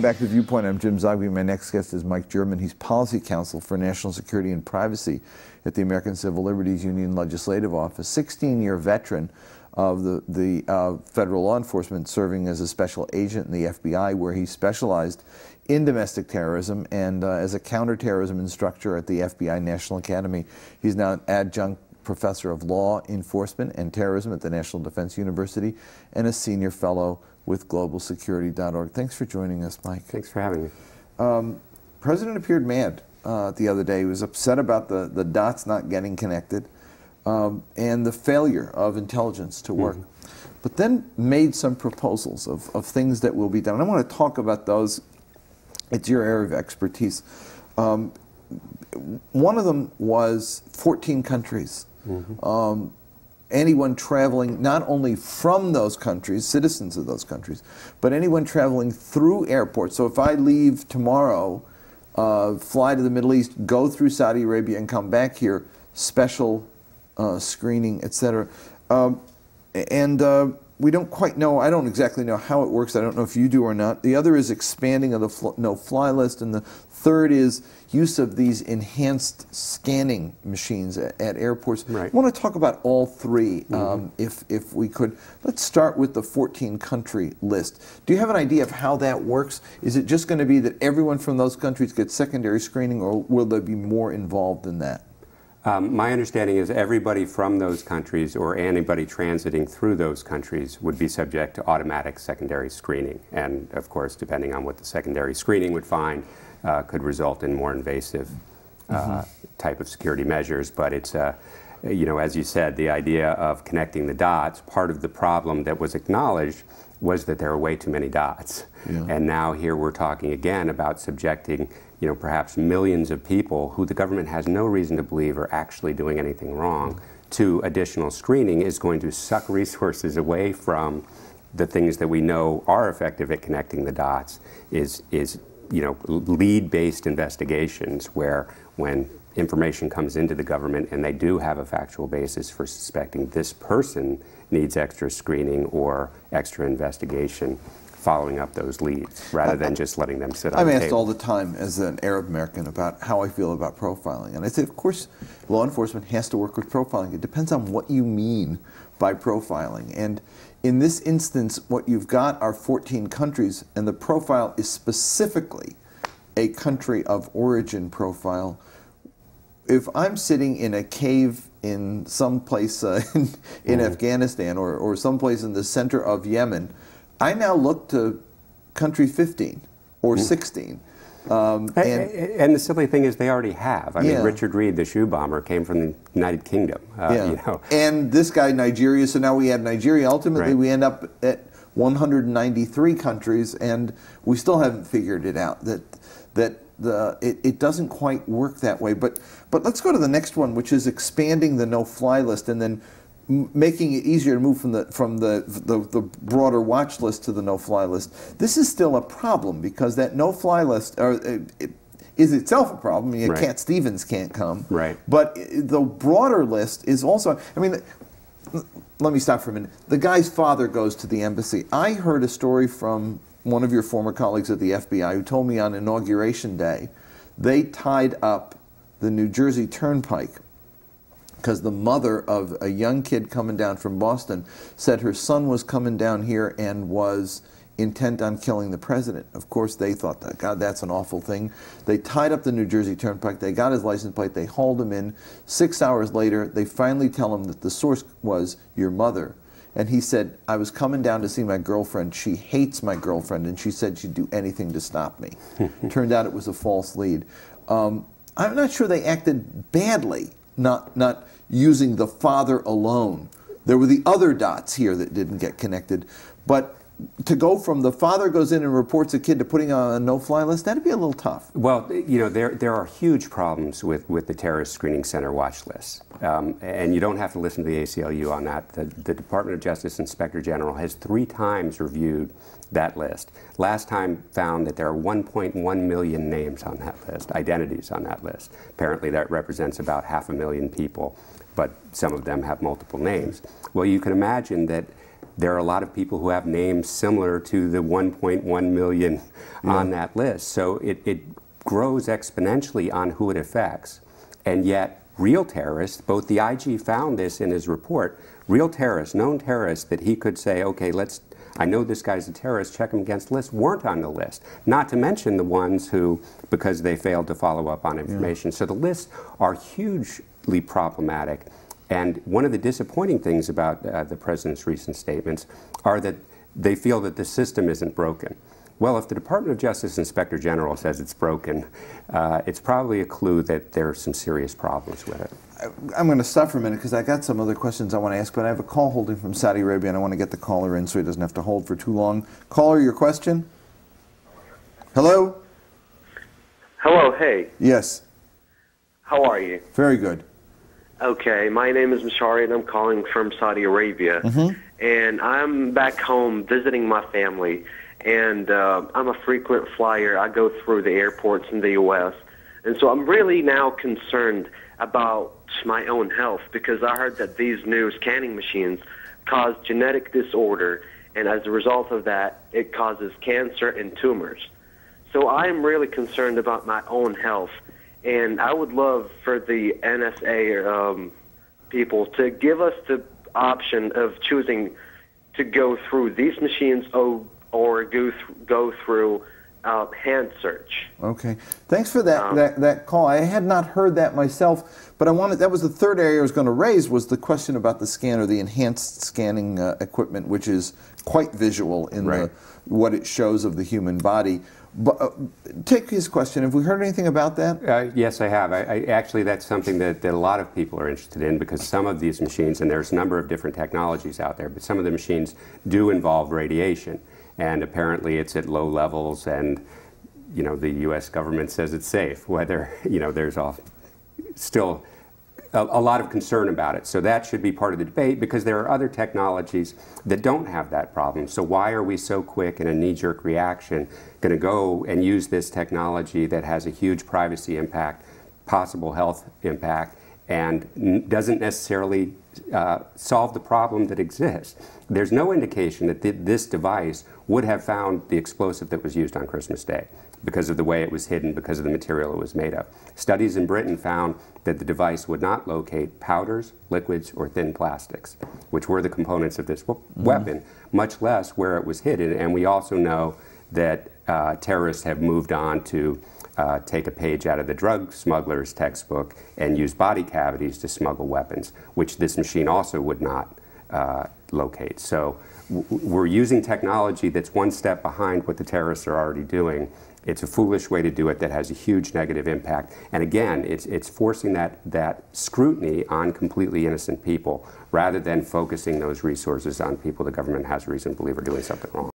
Back to Viewpoint, I'm Jim Zogby. My next guest is Mike German. He's policy counsel for national security and privacy at the American Civil Liberties Union Legislative Office, 16-year veteran of the federal law enforcement, serving as a special agent in the FBI, where he specialized in domestic terrorism and as a counterterrorism instructor at the FBI National Academy. He's now an adjunct professor of law enforcement and terrorism at the National Defense University and a senior fellow with GlobalSecurity.org. Thanks for joining us, Mike. Thanks for having me. President appeared mad the other day. He was upset about the dots not getting connected and the failure of intelligence to work, but then made some proposals of things that will be done. And I want to talk about those. It's your area of expertise. One of them was 14 countries. Anyone traveling not only from those countries, citizens of those countries, but anyone traveling through airports. So if I leave tomorrow, fly to the Middle East, go through Saudi Arabia and come back here, special screening, etc. We don't quite know, I don't exactly know how it works. I don't know if you do or not. The other is expanding of the no-fly list, and the third is use of these enhanced scanning machines at airports. Right. I want to talk about all three, if we could. Let's start with the 14-country list. Do you have an idea of how that works? Is it just going to be that everyone from those countries gets secondary screening, or will there be more involved than that? My understanding is everybody from those countries or anybody transiting through those countries would be subject to automatic secondary screening. And of course, depending on what the secondary screening would find, could result in more invasive type of security measures. But it's, you know, as you said, the idea of connecting the dots, part of the problem that was acknowledged was that there are way too many dots. Yeah. And now here we're talking again about subjecting, you know, perhaps millions of people who the government has no reason to believe are actually doing anything wrong to additional screening is going to suck resources away from the things that we know are effective at connecting the dots, is you know, lead-based investigations where when information comes into the government and they do have a factual basis for suspecting this person needs extra screening or extra investigation, following up those leads rather than just letting them sit on the table. I'm asked all the time as an Arab American about how I feel about profiling. And I say, of course, law enforcement has to work with profiling. It depends on what you mean by profiling. And in this instance, what you've got are 14 countries, and the profile is specifically a country of origin profile. If I'm sitting in a cave in some place in Afghanistan or someplace in the center of Yemen, I now look to country 15 or 16. And the silly thing is they already have. I mean, Richard Reed, the shoe bomber, came from the United Kingdom. You know. And this guy, Nigeria, so now we have Nigeria. Ultimately, we end up at 193 countries, and we still haven't figured it out, that it doesn't quite work that way. But let's go to the next one, which is expanding the no-fly list, and then making it easier to move from the broader watch list to the no-fly list. This is still a problem because that no-fly list is itself a problem. You know, Cat Stevens can't come. Right. But the broader list is also, I mean, let me stop for a minute. The guy's father goes to the embassy. I heard a story from one of your former colleagues at the FBI who told me on Inauguration Day they tied up the New Jersey Turnpike because the mother of a young kid coming down from Boston said her son was coming down here and was intent on killing the president. Of course, they thought, that, God, that's an awful thing. They tied up the New Jersey Turnpike. They got his license plate. They hauled him in. 6 hours later, they finally tell him that the source was your mother. And he said, I was coming down to see my girlfriend. She hates my girlfriend, and she said she'd do anything to stop me. Turned out it was a false lead. I'm not sure they acted badly. Not using the father alone. There were the other dots here that didn't get connected. But to go from the father goes in and reports a kid to putting on a no-fly list, that'd be a little tough. Well, you know, there are huge problems with the Terrorist Screening Center watch lists. And you don't have to listen to the ACLU on that. The Department of Justice Inspector General has 3 times reviewed that list. Last time found that there are 1.1 million names on that list, identities on that list. Apparently that represents about 500,000 people, but some of them have multiple names. Well, you can imagine that There are a lot of people who have names similar to the 1.1 million on that list. So it grows exponentially on who it affects. And yet, real terrorists, both the IG found this in his report, real terrorists, known terrorists that he could say, okay, let's, I know this guy's a terrorist, check him against the list, weren't on the list. Not to mention the ones who, because they failed to follow up on information. So the lists are hugely problematic. And one of the disappointing things about the president's recent statements are that they feel that the system isn't broken. Well, if the Department of Justice Inspector General says it's broken, it's probably a clue that there are some serious problems with it. I'm going to stop for a minute because I got some other questions I want to ask, but I have a call holding from Saudi Arabia, and I want to get the caller in so he doesn't have to hold for too long. Caller, your question? Hello? Hello, hey. Yes. How are you? Very good. Okay, my name is Mishari, and I'm calling from Saudi Arabia. And I'm back home visiting my family, and I'm a frequent flyer. I go through the airports in the U.S., and so I'm really now concerned about my own health because I heard that these new scanning machines cause genetic disorder, and as a result of that, it causes cancer and tumors. So I'm really concerned about my own health. And I would love for the NSA people to give us the option of choosing to go through these machines or go through hand search. Okay. Thanks for that, that call. I had not heard that myself, but I wanted, that was the third area I was going to raise, was the question about the scanner, the enhanced scanning equipment, which is quite visual in what it shows of the human body. But, take his question. Have we heard anything about that? Yes, I have. I actually, that's something that a lot of people are interested in because some of these machines, and there's a number of different technologies out there, but some of the machines do involve radiation. And apparently it's at low levels and, you know, the U.S. government says it's safe. Whether, you know, there's still a lot of concern about it. So that should be part of the debate because there are other technologies that don't have that problem. So why are we so quick in a knee-jerk reaction going to go and use this technology that has a huge privacy impact, possible health impact, and doesn't necessarily solve the problem that exists? There's no indication that this device would have found the explosive that was used on Christmas Day because of the way it was hidden, because of the material it was made of. Studies in Britain found that the device would not locate powders, liquids, or thin plastics, which were the components of this weapon, much less where it was hidden. And we also know that terrorists have moved on to take a page out of the drug smuggler's textbook and use body cavities to smuggle weapons, which this machine also would not locate. So we're using technology that's one step behind what the terrorists are already doing. It's a foolish way to do it that has a huge negative impact. And again, it's forcing that scrutiny on completely innocent people rather than focusing those resources on people the government has reason to believe are doing something wrong.